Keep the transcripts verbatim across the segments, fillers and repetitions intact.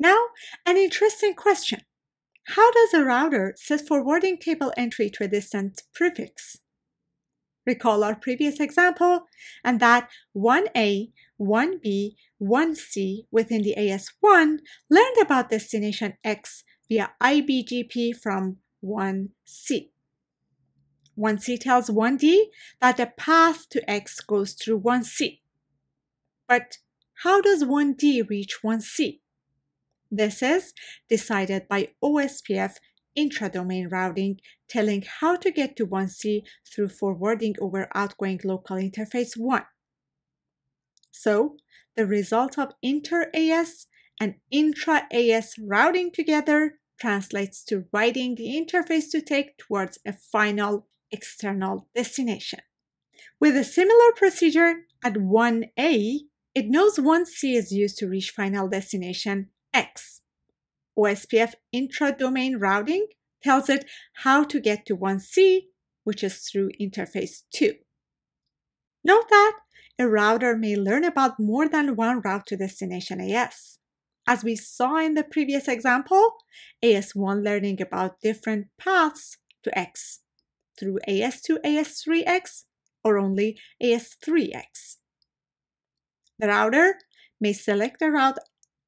Now, an interesting question. How does a router set forwarding cable entry to a distant prefix? Recall our previous example, and that one A, one B, one C within the A S one learned about destination X via I B G P from one C. one C tells one D that the path to X goes through one C. But how does one D reach one C? This is decided by O S P F intra-domain routing, telling how to get to one C through forwarding over outgoing local interface one. So, the result of inter-A S and intra-A S routing together translates to writing the interface to take towards a final external destination. With a similar procedure at one A, it knows one C is used to reach final destination X. O S P F intra-domain routing tells it how to get to one C, which is through interface two. Note that a router may learn about more than one route to destination A S. As we saw in the previous example, A S one learning about different paths to X through A S two, A S three X, or only A S three X. The router may select a route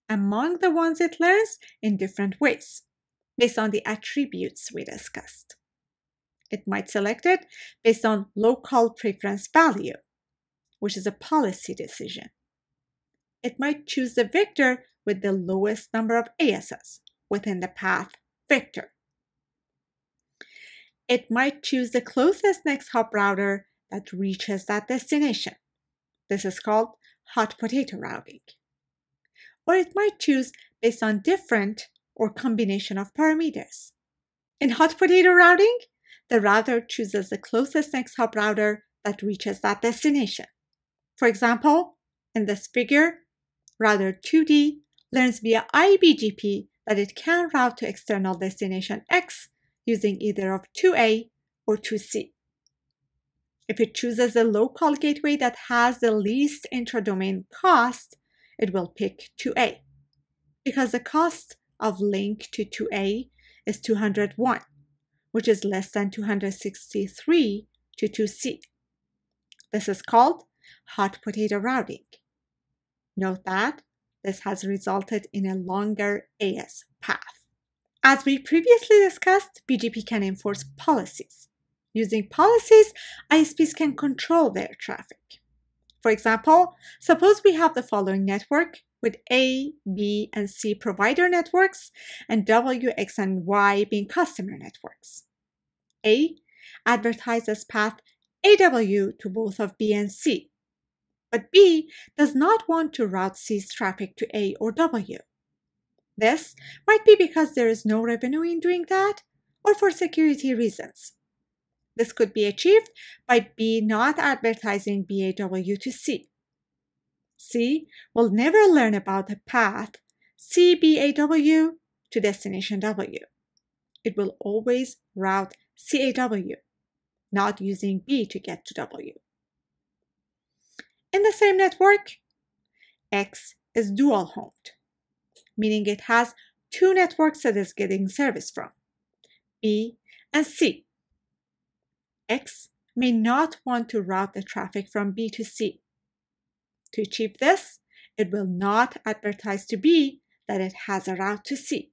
among the ones it learns in different ways, based on the attributes we discussed. It might select it based on local preference value, which is a policy decision. It might choose the vector with the lowest number of A Ss within the path vector. It might choose the closest next hop router that reaches that destination. This is called hot potato routing. Or it might choose based on different or combination of parameters. In hot potato routing, the router chooses the closest next hop router that reaches that destination. For example, in this figure, router two D learns via I B G P that it can route to external destination X using either of two A or two C. If it chooses the local gateway that has the least intra-domain cost, it will pick two A, because the cost of link to two A is two hundred one, which is less than two hundred sixty-three to two C. This is called hot potato routing. Note that this has resulted in a longer A S path. As we previously discussed, B G P can enforce policies. Using policies, I S Ps can control their traffic. For example, suppose we have the following network with A, B, and C provider networks and W, X, and Y being customer networks. A advertises path A W to both of B and C, but B does not want to route C's traffic to A or W. This might be because there is no revenue in doing that or for security reasons. This could be achieved by B not advertising B A W to C. C will never learn about the path C B A W to destination W. It will always route C A W, not using B to get to W. In the same network, X is dual-homed, meaning it has two networks that is getting service from, B and C. X may not want to route the traffic from B to C. To achieve this, it will not advertise to B that it has a route to C.